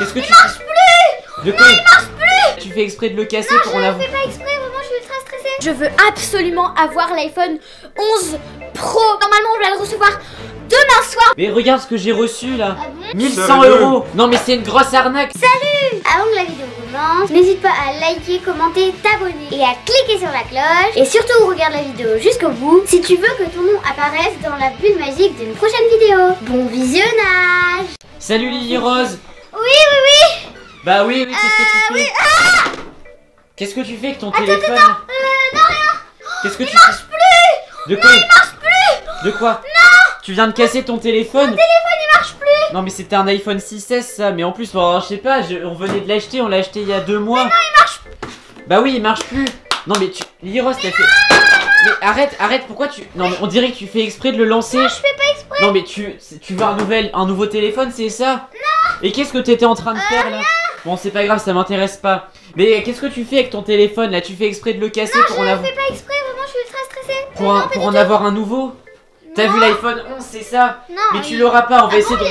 Qu'est-ce que tu fais? Il marche plus. De quoi? Non, il marche plus. Tu fais exprès de le casser pour la... Non, je ne fais pas exprès, vraiment, je suis ultra stressée. Je veux absolument avoir l'iPhone 11 Pro. Normalement, je vais le recevoir demain soir. Mais regarde ce que j'ai reçu là. Ah bon? 1100 €. Non mais c'est une grosse arnaque. Salut. Avant que la vidéo commence, n'hésite pas à liker, commenter, t'abonner et à cliquer sur la cloche. Et surtout regarde la vidéo jusqu'au bout si tu veux que ton nom apparaisse dans la bulle magique d'une prochaine vidéo. Bon visionnage. Salut Lily Rose. Oui. Bah oui mais qu'est-ce que tu fais? Qu'est-ce que tu fais avec ton téléphone? Non rien. Qu'est-ce que tu fais? De quoi? Non, il marche plus. De quoi? Non. Tu viens de casser ton téléphone. Mon téléphone il marche plus. Non mais c'était un iPhone 6S ça. Mais en plus je sais pas, on venait de l'acheter. On l'a acheté il y a 2 mois. Mais non il marche. Bah oui il marche plus. Non mais tu... Lily Rose t'as fait... Mais arrête, pourquoi tu... Non mais on dirait que tu fais exprès de le lancer. Non je fais pas exprès. Non mais tu veux un nouveau téléphone c'est ça? Non. Et qu'est-ce que t'étais en train de faire là? Bon c'est pas grave ça m'intéresse pas. Mais qu'est-ce que tu fais avec ton téléphone là? Tu fais exprès de le casser? Non, pour... Non je fais pas exprès. Pour en avoir un nouveau. T'as vu l'iPhone 11 c'est ça? Non. Mais tu l'auras pas, on va essayer de...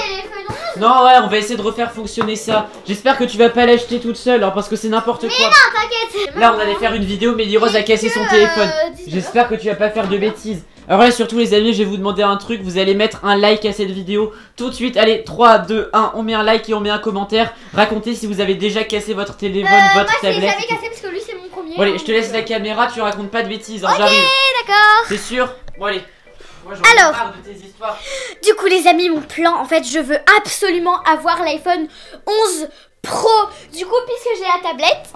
Non ouais on va essayer de refaire fonctionner ça. J'espère que tu vas pas l'acheter toute seule hein, parce que c'est n'importe quoi. Mais non t'inquiète. Là on allait faire une vidéo mais Lily Rose a cassé son téléphone. J'espère que tu vas pas faire de bêtises. Alors là surtout les amis je vais vous demander un truc. Vous allez mettre un like à cette vidéo tout de suite. Allez 3, 2, 1 on met un like et on met un commentaire. Racontez si vous avez déjà cassé votre téléphone, votre tablette. Moi je l'ai jamais cassé parce que lui c'est mon premier. Bon allez je te laisse la caméra, tu racontes pas de bêtises hein, j'arrive. C'est sûr? Bon allez. Moi, alors, parle de tes histoires. Du coup les amis mon plan en fait je veux absolument avoir l'iPhone 11 Pro. Du coup puisque j'ai la tablette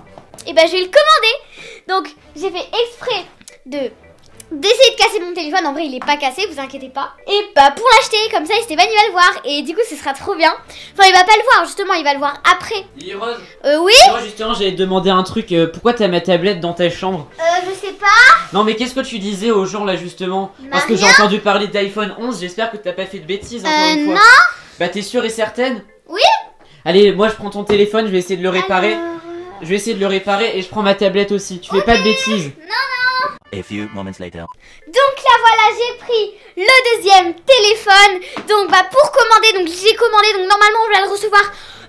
et ben je vais le commander. Donc j'ai fait exprès d'essayer de casser mon téléphone. En vrai il est pas cassé vous inquiétez pas. Et bah pour l'acheter comme ça Esteban il va le voir. Et du coup ce sera trop bien. Enfin il va pas le voir justement il va le voir après. Lily Rose. Oui. Moi justement j'allais te demander un truc. Pourquoi t'as ma tablette dans ta chambre? Je sais pas. Non mais qu'est-ce que tu disais aux gens là justement? Parce que j'ai entendu parler d'iPhone 11. J'espère que t'as pas fait de bêtises encore une fois. Non. Bah t'es sûre et certaine? Oui. Allez moi je prends ton téléphone. Je vais essayer de le réparer. Je vais essayer de le réparer. Et je prends ma tablette aussi. Tu fais pas de bêtises. Non. A few moments later. Donc là voilà j'ai pris le deuxième téléphone. Donc bah pour commander, donc j'ai commandé, donc normalement on va le recevoir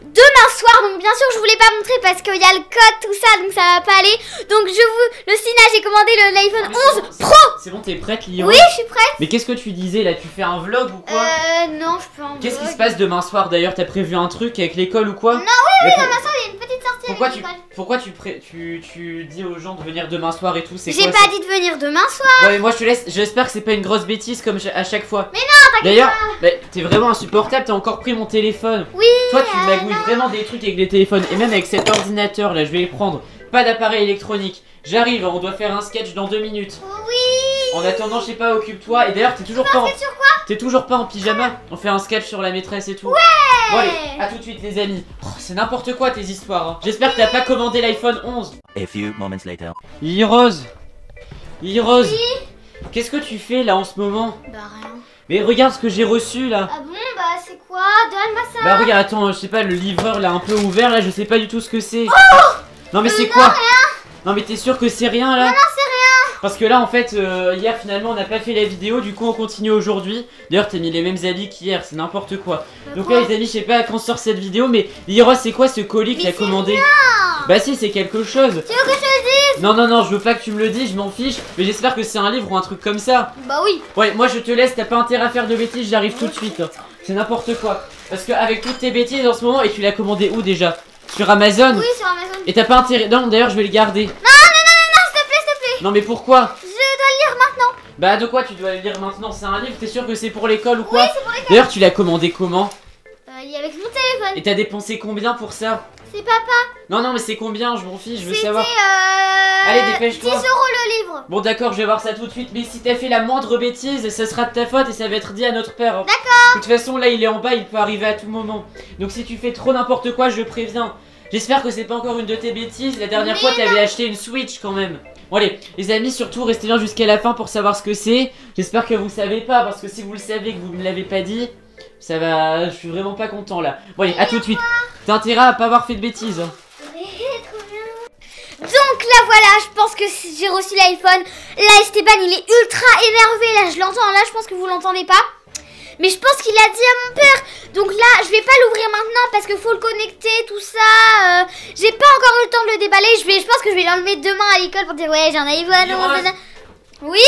demain soir. Donc bien sûr je voulais pas montrer parce qu'il y a le code tout ça donc ça va pas aller. Donc je vous le signale, j'ai commandé l'iPhone 11 Pro. C'est bon t'es prête Lily? Oui je suis prête. Mais qu'est-ce que tu disais là, tu fais un vlog ou quoi? Non je peux en... Qu'est-ce qui se passe demain soir d'ailleurs? T'as prévu un truc avec l'école ou quoi? Non oui demain soir il y a une petite... Pourquoi tu dis aux gens de venir demain soir et tout? C'est... J'ai pas dit de venir demain soir. Ouais, moi je te laisse. J'espère que c'est pas une grosse bêtise comme à chaque fois. Mais non, t'inquiète. D'ailleurs, t'es vraiment insupportable. T'as encore pris mon téléphone. Oui. Toi, tu magouilles vraiment des trucs avec les téléphones et même avec cet ordinateur là. Je vais le prendre. Pas d'appareil électronique. J'arrive. On doit faire un sketch dans 2 minutes. Oui. En attendant, je sais pas. Occupe-toi. Et d'ailleurs, t'es toujours pas en pyjama. On fait un sketch sur la maîtresse et tout. Ouais. Bon allez, à tout de suite les amis. Oh, c'est n'importe quoi tes histoires hein. J'espère que t'as pas commandé l'iPhone 11. A few moments later. Lily Rose. Lily Rose. Oui. Qu'est-ce que tu fais là en ce moment? Bah rien. Mais regarde ce que j'ai reçu là. Ah bon? Bah c'est quoi? Donne-moi ça. Bah regarde, attends, je sais pas, le livreur là un peu ouvert là, je sais pas du tout ce que c'est. Oh! Non mais c'est quoi? Rien. Non mais t'es sûr que c'est rien là? Non, non, parce que là en fait hier finalement on n'a pas fait la vidéo du coup on continue aujourd'hui. D'ailleurs t'as mis les mêmes habits qu'hier, c'est n'importe quoi. Donc là les amis je sais pas quand sort cette vidéo mais Lily Rose c'est quoi ce colis que t'as commandé? Rien. Bah si c'est quelque chose. Tu veux que je te dise? Non non non je veux pas que tu me le dises, je m'en fiche. Mais j'espère que c'est un livre ou un truc comme ça. Bah oui. Ouais moi je te laisse, t'as pas intérêt à faire de bêtises, j'arrive tout de suite. C'est n'importe quoi. Parce qu'avec toutes tes bêtises en ce moment, et tu l'as commandé où déjà? Sur Amazon? Oui sur Amazon. Et t'as pas intérêt... Non d'ailleurs je vais le garder. Non. Non mais pourquoi? Je dois le lire maintenant. Bah de quoi tu dois le lire maintenant? C'est un livre, t'es sûr que c'est pour l'école ou quoi? Oui c'est pour l'école. D'ailleurs tu l'as commandé comment? Avec mon téléphone. Et t'as dépensé combien pour ça? C'est papa. Non non mais c'est combien? Je m'en fiche, je veux savoir. Allez dépêche-toi. 10 € le livre. Bon d'accord je vais voir ça tout de suite. Mais si t'as fait la moindre bêtise ça sera de ta faute. Et ça va être dit à notre père hein. D'accord. De toute façon là il est en bas, il peut arriver à tout moment. Donc si tu fais trop n'importe quoi je préviens. J'espère que c'est pas encore une de tes bêtises. La dernière fois t'avais acheté une Switch quand même. Bon allez, les amis, surtout restez bien jusqu'à la fin pour savoir ce que c'est. J'espère que vous savez pas, parce que si vous le savez que vous me l'avez pas dit, ça va... Je suis vraiment pas content là. Bon allez, à tout de suite. T'as intérêt à pas avoir fait de bêtises. Donc là voilà, je pense que j'ai reçu l'iPhone. Là Esteban il est ultra énervé, là je l'entends, là je pense que vous l'entendez pas. Mais je pense qu'il a dit à mon père. Donc là, je vais pas l'ouvrir maintenant parce qu'il faut le connecter, tout ça. J'ai pas encore eu le temps de le déballer. Je pense que je vais l'enlever demain à l'école pour dire ouais, j'ai un iPhone. Oui.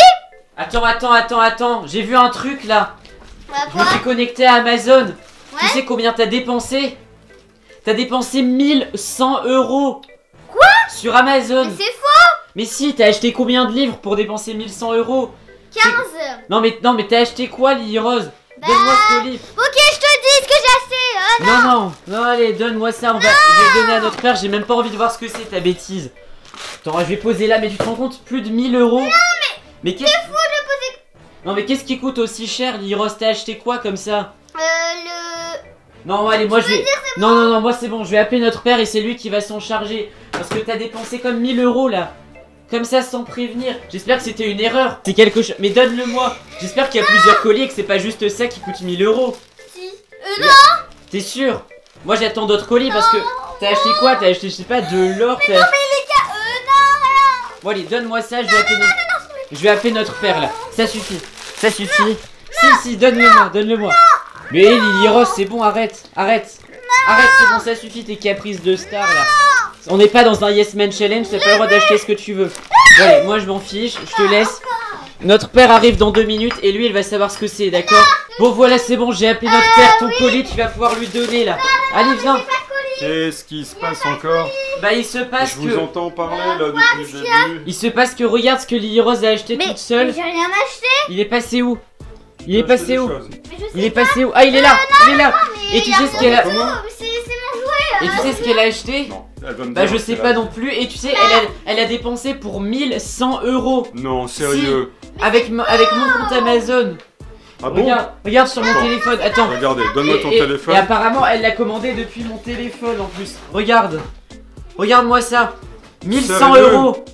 Attends. J'ai vu un truc là. Je me suis connecté à Amazon. Ouais. Tu sais combien t'as dépensé? T'as dépensé 1100 euros. Quoi? Sur Amazon. Mais c'est faux. Mais si, t'as acheté combien de livres pour dépenser 1100 euros? 15. Non mais t'as acheté quoi, Lily Rose? Donne-moi ce livre. Ok, je te dis ce que j'ai acheté. Oh, non, allez, donne-moi ça. Je vais donner à notre père. J'ai même pas envie de voir ce que c'est, ta bêtise. Attends, je vais poser là. Mais tu te rends compte, plus de 1000 euros. Non mais t'es fou de poser. Non mais qu'est-ce qui coûte aussi cher, Lily Rose? T'as acheté quoi comme ça? Non, allez, moi je vais... Non, moi c'est bon, je vais appeler notre père et c'est lui qui va s'en charger. Parce que t'as dépensé comme 1000 euros là. Comme ça, sans prévenir. J'espère que c'était une erreur. C'est quelque chose... Mais donne-le-moi. J'espère qu'il y a plusieurs colis et que c'est pas juste ça qui coûte 1000 euros. Si. Non. T'es sûr? Moi j'attends d'autres colis parce que... T'as acheté quoi? T'as acheté, je sais pas, de l'or? Mais non, mais les gars... non. Bon, allez, donne-moi ça, je vais appeler notre père là. Ça suffit. Ça suffit. Si, donne-le-moi, donne-le-moi. Mais Lily Rose, c'est bon, arrête. Arrête, c'est bon, ça suffit, tes caprices de star là. On n'est pas dans un Yes Man Challenge, t'as pas le droit d'acheter ce que tu veux. Allez, moi je m'en fiche, je te laisse. Notre père arrive dans 2 minutes et lui il va savoir ce que c'est, d'accord? Bon voilà, c'est bon, j'ai appelé notre père, ton colis, tu vas pouvoir lui donner là. Allez, viens. Qu'est-ce qui se passe encore? Bah il se passe que... Je vous entends parler là depuis le début. Il se passe que regarde ce que Lily Rose a acheté toute seule. Mais j'ai rien acheté. Il est passé où? Il est passé où? Il est passé où? Ah, il est là, il est là. Et tu sais ce qu'elle a... Et tu sais ce qu'elle a acheté? Bah je sais pas non plus. Et tu sais, elle a dépensé pour 1100 euros. Non, sérieux? Avec mon compte Amazon. Ah bon? Regarde sur mon téléphone. Attends. Regardez, donne-moi ton téléphone. Et apparemment, elle l'a commandé depuis mon téléphone en plus. Regarde. Regarde-moi ça. 1100 euros.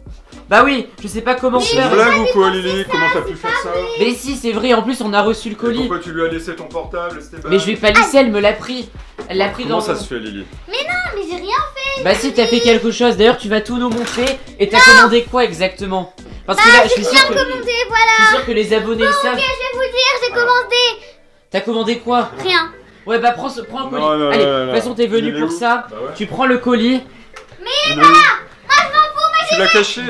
Bah oui, je sais pas comment faire. C'est une blague ou quoi, Lily? Comment t'as pu faire ça? Mais si, c'est vrai, en plus on a reçu le colis. Pourquoi tu lui as laissé ton portable? Mais je vais pas laisser, elle me l'a pris. Elle l'a pris dans... Comment ça se fait, Lily? Mais non, mais j'ai rien fait. Bah si, t'as fait quelque chose, d'ailleurs tu vas tout nous montrer. Et t'as commandé quoi exactement? Parce que là, je suis sûr que... Je suis sûr que les abonnés le savent. Ok, je vais vous dire, j'ai commandé. T'as commandé quoi? Rien. Ouais, bah prends le colis. Allez, de toute façon t'es venu pour ça. Tu prends le colis. Mais là... Tu l'as caché?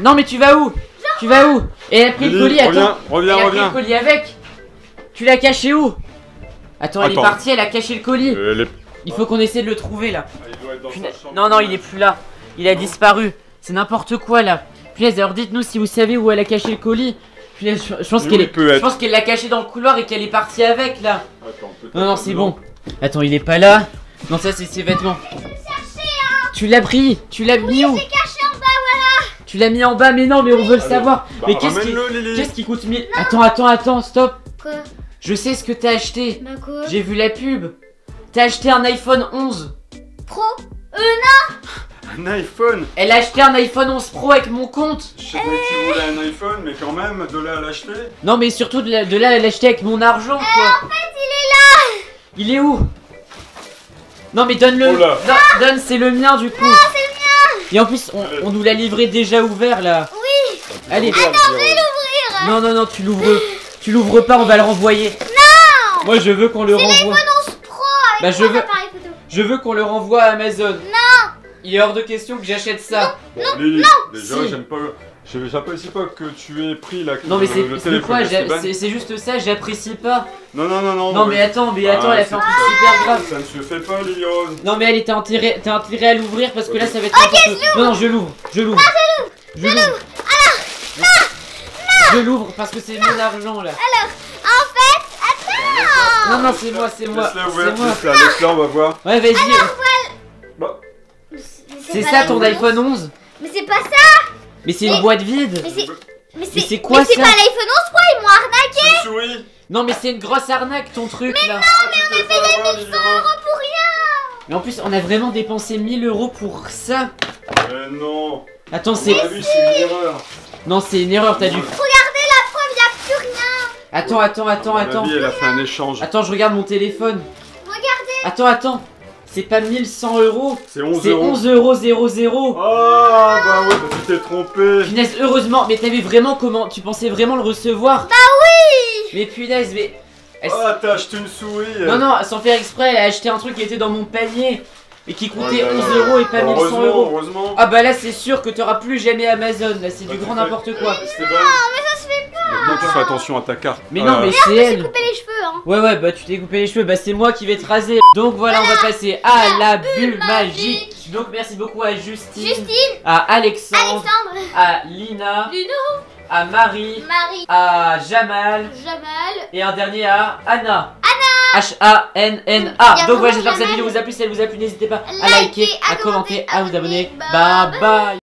Non, mais tu vas où? Tu vas où? Et elle a pris le colis, attends. Reviens. Elle a pris le colis avec. Tu l'as caché où? Attends, elle est partie, elle a caché le colis. Il faut qu'on essaie de le trouver là. Il doit être dans sa chambre. Non, il est plus là. Il a disparu. C'est n'importe quoi là. Punaise, alors dites-nous si vous savez où elle a caché le colis. Punaise, je pense qu'elle l'a caché dans le couloir et qu'elle est partie avec là. Attends, non, c'est bon. Attends, il est pas là. Non, ça c'est ses vêtements. Tu l'as pris? Tu l'as mis où? Tu l'as mis en bas, mais non, mais on veut le savoir. Mais qu'est-ce qui coûte 1000? Attends, stop. Quoi? Je sais ce que t'as acheté. Bah quoi? J'ai vu la pub. T'as acheté un iPhone 11 Pro. Non. Un iPhone? Elle a acheté un iPhone 11 Pro avec mon compte. Je sais pas que tu voulais un iPhone, mais quand même, de là à l'acheter. Non, mais surtout de là à l'acheter avec mon argent, quoi. En fait, il est là. Il est où? Non, mais donne-le. Donne, c'est le mien, du coup. Et en plus, on nous l'a livré déjà ouvert là. Oui. Allez. Attends, je vais l'ouvrir. Non, tu l'ouvres pas, on va le renvoyer. Non. Moi, je veux qu'on le renvoie. C'est l'iPhone 11 Pro avec mon appareil photo. Je veux qu'on le renvoie à Amazon. Non. Il est hors de question que j'achète ça. Non. Déjà, j'aime pas. J'apprécie pas que tu aies pris la... Non mais c'est quoi? C'est juste ça, j'apprécie pas. Non. Non mais attends, elle a fait un truc super grave. Ça ne se fait pas, Lily Rose. Non mais allez, t'as intérêt à l'ouvrir parce que là ça va être... Ok, je l'ouvre. Non, je l'ouvre. Ah, je l'ouvre. Alors, non. Je l'ouvre parce que c'est mon argent là. Alors, en fait, attends. Non, c'est moi. Laisse-la ouvrir, laisse-la, on va voir. Ouais, vas-y. C'est ça ton iPhone 11? Mais c'est pas ça. Mais c'est une boîte vide. Mais c'est quoi ça? Mais c'est pas l'iPhone 11 Pro, ils m'ont arnaqué. Non mais c'est une grosse arnaque ton truc là. Mais non, mais on a payé 1100 euros pour rien. Mais en plus on a vraiment dépensé 1000 euros pour ça. Mais non. Attends, c'est... c'est une erreur. Non, c'est une erreur, t'as dû... Regardez la preuve, y'a plus rien. Attends. Elle a fait un échange. Attends, je regarde mon téléphone. Regardez. Attends. C'est pas 1100 euros, c'est 11 euros. Oh bah ouais, tu t'es trompé. Punaise, heureusement, mais t'avais vraiment... Tu pensais vraiment le recevoir? Bah oui. Mais punaise, mais... Oh, t'as acheté une souris. Non, non, sans faire exprès, elle a acheté un truc qui était dans mon panier et qui coûtait 11 € et pas 1100 €. Heureusement. Ah bah là, c'est sûr que t'auras plus jamais Amazon. Là, c'est du grand n'importe quoi. Non, mais ça se fait pas. Non, tu fais attention à ta carte. Mais non, mais c'est elle. Coupé les cheveux, hein. Ouais, ouais, bah tu t'es coupé les cheveux. Bah c'est moi qui vais te raser. Donc voilà, on va passer à la bulle magique. Donc merci beaucoup à Justine, à Alexandre, à Lina, à Marie, à Jamal, et un dernier à Anna. H-A-N-N-A. Donc voilà, j'espère que cette vidéo vous a plu. Si elle vous a plu, n'hésitez pas à liker, à commenter, à vous abonner. Bye bye.